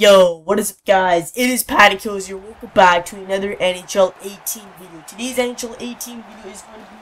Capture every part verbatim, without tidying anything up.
Yo, what is up guys, it is PaddaKillz here, welcome back to another N H L eighteen video. Today's N H L eighteen video is going to be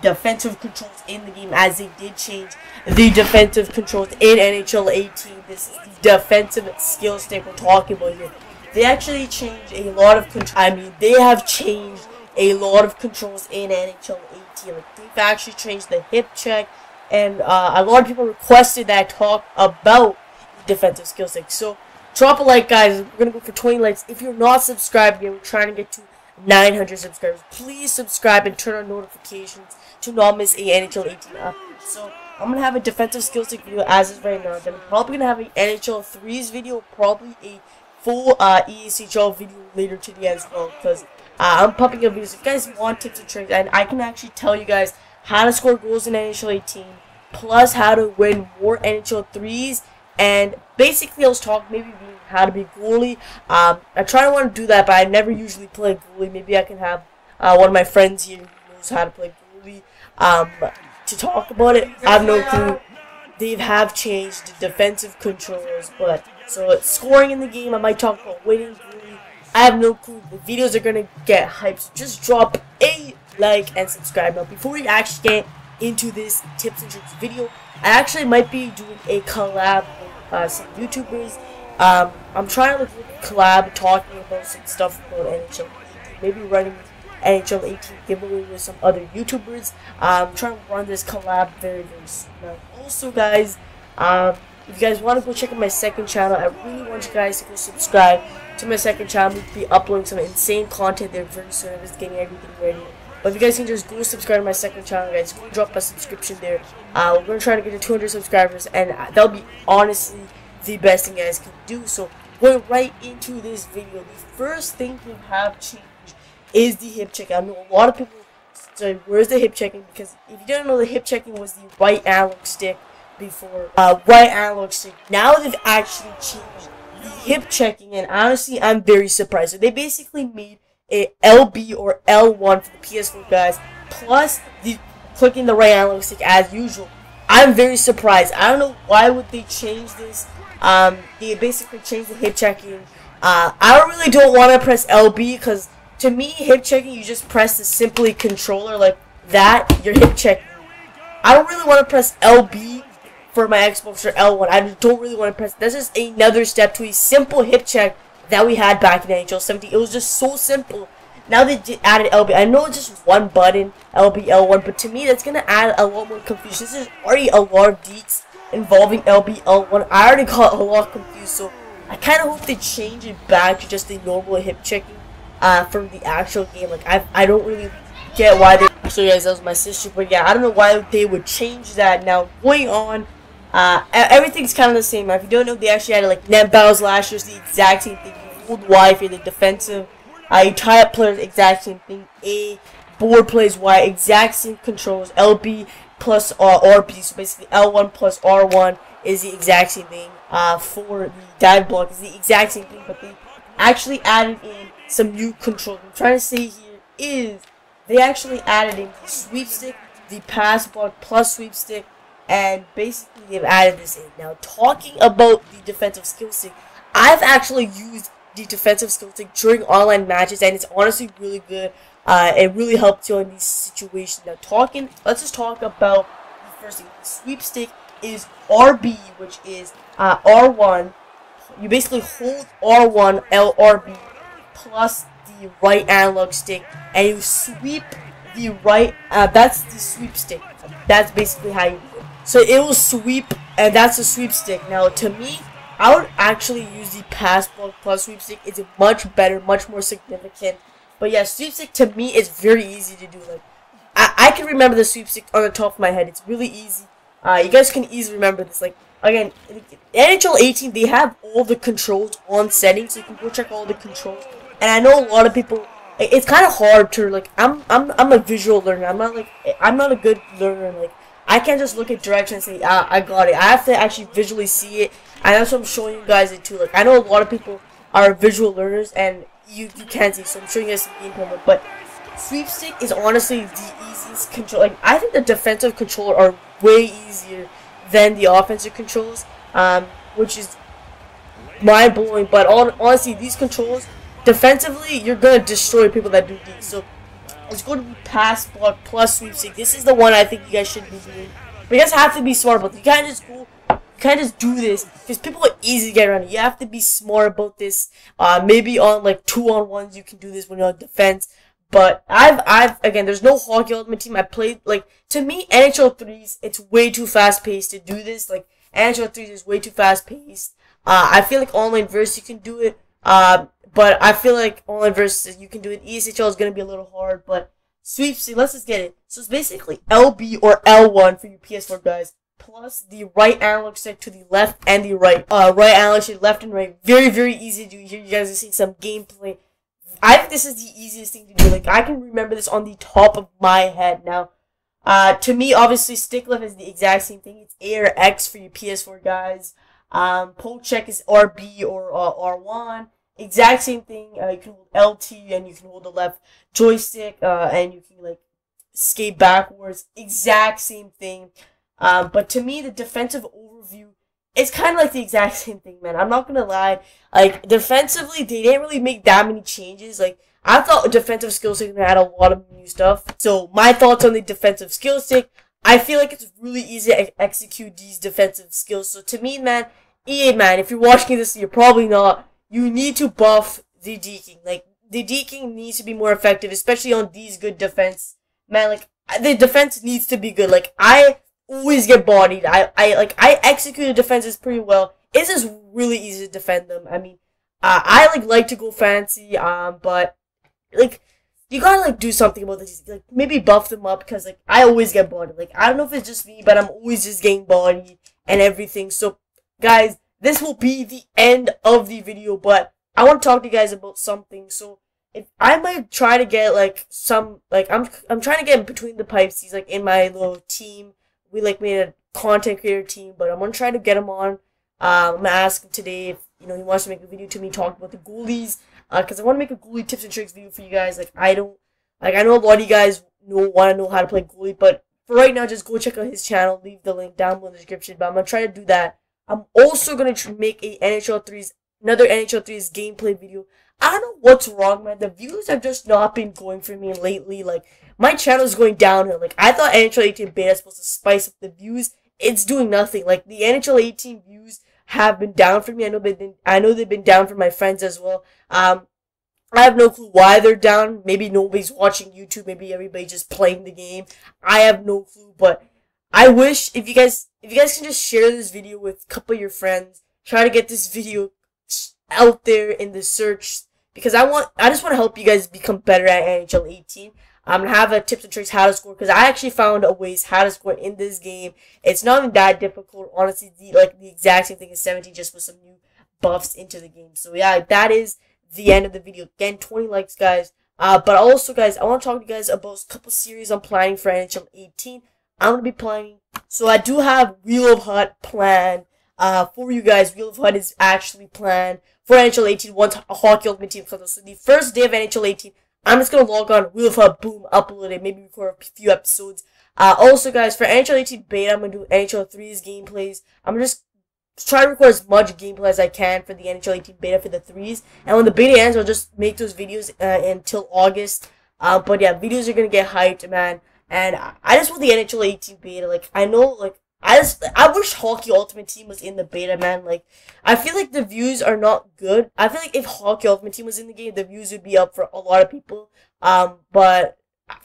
the defensive controls in the game, as they did change the defensive controls in N H L eighteen. This is the defensive skill stick we're talking about here. They actually changed a lot of controls. I mean, they have changed a lot of controls in N H L eighteen. Like, they've actually changed the hip check, and uh, a lot of people requested that I talk about the defensive skill stick. So drop a like, guys. We're gonna go for twenty likes. If you're not subscribed yet, we're trying to get to nine hundred subscribers. Please subscribe and turn on notifications to not miss a N H L eighteen up. So I'm gonna have a defensive skill stick video as is right now. Then I'm probably gonna have an N H L threes video, probably a full uh, E S H L video later today as well. Because uh, I'm pumping up videos. If you guys want tips and tricks, and I can actually tell you guys how to score goals in N H L eighteen, plus how to win more N H L threes. And basically, I was talking maybe how to be goalie. Um, I try to want to do that, but I never usually play goalie. Maybe I can have uh, one of my friends here who knows how to play goalie um, to talk about it. I have no clue. They have changed the defensive controls, but so it's scoring in the game. I might talk about winning goalie. I have no clue. The videos are gonna get hyped. So just drop a like and subscribe now. Before we actually get into this tips and tricks video, I actually might be doing a collab. Uh, some YouTubers. Um, I'm trying to look at collab, talking about some stuff about N H L eighteen, maybe running N H L eighteen giveaway with some other YouTubers. Um, I'm trying to run this collab very, very soon. Now, also, guys, um, if you guys want to go check out my second channel, I really want you guys to go subscribe to my second channel. We'll be uploading some insane content there very soon. I'm just getting everything ready. But if you guys can just go subscribe to my second channel, guys, go drop a subscription there. Uh, we're going to try to get to two hundred subscribers, and that'll be honestly the best thing you guys can do. So, going right into this video, the first thing we have changed is the hip check. I know a lot of people say, where's the hip checking? Because if you didn't know, the hip checking was the right analog stick before. Uh, right analog stick. Now they've actually changed the hip checking, and honestly, I'm very surprised. So, they basically made a L B or L one for the P S four guys, plus the clicking the right analog stick as usual. I'm very surprised. I don't know why would they change this. Um, they basically changed the hip checking. Uh, I really don't want to press L B because to me hip checking you just press the simply controller like that. Your hip check. I don't really want to press L B for my Xbox or L one. I don't really want to press. That's just another step to a simple hip check that we had back in N H L seventeen. It was just so simple. Now they added L B. I know it's just one button, L B L one, but to me that's gonna add a lot more confusion. There's already a lot of deets involving L B L one. I already got a lot confused, so I kind of hope they change it back to just the normal hip checking uh, from the actual game. Like I, I don't really get why they. So guys, that was my sister, but yeah, I don't know why they would change that. Now going on. Uh, everything's kind of the same. If you don't know, they actually had like net battles last year. It's the exact same thing. You hold Y for the defensive. Uh, you tie up players, exact same thing. A board plays Y, exact same controls. L B plus uh, R B. So basically, L one plus R one is the exact same thing. Uh, for the dive block is the exact same thing, but they actually added in some new controls. What I'm trying to say here is they actually added in the sweep stick, the pass block plus sweep stick. And basically, they've added this in. Now, talking about the defensive skill stick, I've actually used the defensive skill stick during online matches, and it's honestly really good. Uh, it really helps you in these situations. Now, talking, let's just talk about the first thing. The sweep stick is R B, which is uh, R one. You basically hold R one, L R B, plus the right analog stick, and you sweep the right. Uh, that's the sweep stick. That's basically how you. So it will sweep, and that's a sweep stick. Now, to me, I would actually use the pass block plus sweep stick. It's much better, much more significant. But yeah, sweep stick to me is very easy to do. Like, I, I can remember the sweep stick on the top of my head. It's really easy. Uh, you guys can easily remember this. Like, again, N H L eighteen, they have all the controls on settings, so you can go check all the controls. And I know a lot of people. It's kind of hard to like. I'm, I'm, I'm a visual learner. I'm not like. I'm not a good learner. Like. I can't just look at direction and say, ah, I got it. I have to actually visually see it, and that's what I'm showing you guys it too. Like, I know a lot of people are visual learners, and you, you can't see, so I'm showing you guys some gameplay. But sweep stick is honestly the easiest control. Like, I think the defensive controller are way easier than the offensive controls, um, which is mind-blowing, but all, honestly, these controls, defensively, you're going to destroy people that do these. So it's going to be pass, block, plus sweepstakes. This is the one I think you guys should be doing. But you guys have to be smart about this. You can't just go, you can't just do this, because people are easy to get around it. You have to be smart about this. Uh, maybe on, like, two-on-ones, you can do this when you're on defense. But I've, I've, again, there's no Hockey Ultimate Team. I played, like, to me, N H L threes, it's way too fast-paced to do this. Like, N H L threes is way too fast-paced. Uh, I feel like online versus you can do it. Uh, but I feel like online versus you can do it. E S H L is going to be a little hard, but sweepstakes, let's just get it. So it's basically L B or L one for you P S four guys, plus the right analog stick to the left and the right. Uh, right analog stick, left and right. Very, very easy to do. Here you guys are seeing some gameplay. I think this is the easiest thing to do. Like, I can remember this on the top of my head now. Uh, to me, obviously, stick left is the exact same thing. It's A or X for you P S four guys. Um, poke check is R B or uh, R one. Exact same thing. Uh, you can hold L T and you can hold the left joystick. Uh, and you can, like, skate backwards. Exact same thing. Um, but to me, the defensive overview, it's kind of like the exact same thing, man. I'm not going to lie. Like, defensively, they didn't really make that many changes. Like, I thought defensive skill stick had a lot of new stuff. So, my thoughts on the defensive skill stick, I feel like it's really easy to ex execute these defensive skills. So, to me, man, E A, man, if you're watching this, you're probably not. You need to buff the deking. Like, the deking needs to be more effective, especially on these good defense. Man, like, the defense needs to be good. Like, I always get bodied. I, I like I execute defenses pretty well. It's just really easy to defend them. I mean, uh, I like like to go fancy, um, but like you gotta like do something about this. Like maybe buff them up because like I always get bodied. Like I don't know if it's just me, but I'm always just getting bodied and everything. So guys, this will be the end of the video, but I want to talk to you guys about something. So if I might try to get like some like I'm I'm trying to get between the pipes. He's like in my little team. We like made a content creator team, but I'm gonna try to get him on. Uh, I'm gonna ask him today if you know he wants to make a video to me talking about the goalies, uh, cause I want to make a goalie tips and tricks video for you guys. Like I don't, like I know a lot of you guys know want to know how to play goalie, but for right now, just go check out his channel. Leave the link down below in the description. But I'm gonna try to do that. I'm also gonna make a N H L threes, another N H L threes gameplay video. I don't know what's wrong, man. The views have just not been going for me lately. Like, my channel is going downhill. Like, I thought N H L eighteen beta is supposed to spice up the views. It's doing nothing. Like, the N H L eighteen views have been down for me. I know they've been, I know they've been down for my friends as well. Um, I have no clue why they're down. Maybe nobody's watching YouTube. Maybe everybody's just playing the game. I have no clue. But I wish if you guys, if you guys can just share this video with a couple of your friends. Try to get this video out there in the search. Because I want, I just want to help you guys become better at N H L eighteen. I'm going to have a tips and tricks how to score. Because I actually found a ways how to score in this game. It's not even that difficult. Honestly, the, like the exact same thing as seventeen. Just with some new buffs into the game. So yeah, that is the end of the video. Again, twenty likes guys. Uh, but also guys, I want to talk to you guys about a couple series I'm planning for N H L eighteen. I'm going to be planning. So I do have Wheel of Hut planned. Uh, for you guys, Wheel of Hut is actually planned for N H L eighteen once a Hockey Ultimate Team comes out. So the first day of N H L eighteen, I'm just gonna log on Wheel of Hut, boom, upload it, maybe record a few episodes. Uh, also guys, for N H L eighteen beta, I'm gonna do N H L threes gameplays. I'm gonna just try to record as much gameplay as I can for the N H L eighteen beta for the threes. And when the beta ends, I'll just make those videos uh, until August. Uh, but yeah, videos are gonna get hyped, man. And I just want the N H L eighteen beta. Like I know, like. I just, I wish Hockey Ultimate Team was in the beta, man. Like, I feel like the views are not good. I feel like if Hockey Ultimate Team was in the game, the views would be up for a lot of people. Um, but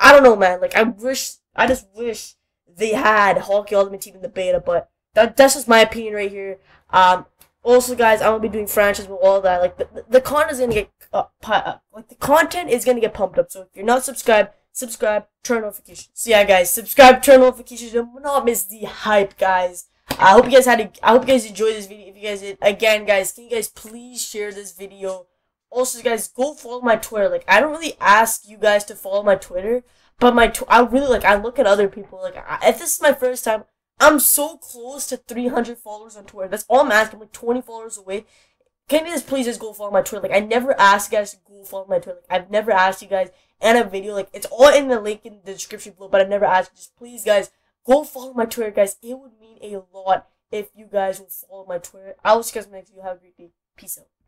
I don't know, man. Like, I wish, I just wish they had Hockey Ultimate Team in the beta. But that, that's just my opinion right here. Um, also, guys, I'm gonna be doing franchise with all that. Like, the the, the content is gonna get uh, up. Like, the content is gonna get pumped up. So if you're not subscribed. Subscribe, turn notifications. So yeah, guys, subscribe, turn notifications. Do not miss the hype, guys. I hope you guys had. A, I hope you guys enjoyed this video. If you guys did, again, guys, can you guys please share this video? Also, guys, go follow my Twitter. Like, I don't really ask you guys to follow my Twitter, but my tw I really like. I look at other people. Like, I, if this is my first time, I'm so close to three hundred followers on Twitter. That's all I'm asking. I'm like twenty followers away. Can you guys please just go follow my Twitter? Like, I never asked you guys to go follow my Twitter. Like, I've never asked you guys. And a video, like, it's all in the link in the description below, but I never asked. Just please, guys, go follow my Twitter, guys. It would mean a lot if you guys will follow my Twitter. I will see you guys next. You have a great day. Peace out.